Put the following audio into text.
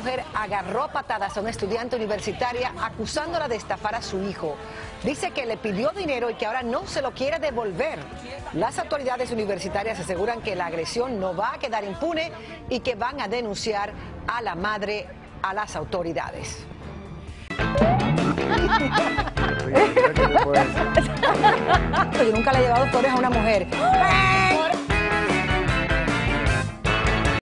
mujer agarró a patadas a una estudiante universitaria acusándola de estafar a su hijo. Dice que le pidió dinero y que ahora no se lo quiere devolver. Las autoridades universitarias aseguran que la agresión no va a quedar impune y que van a denunciar a la madre a las autoridades. Yo nunca le he llevado flores a una mujer.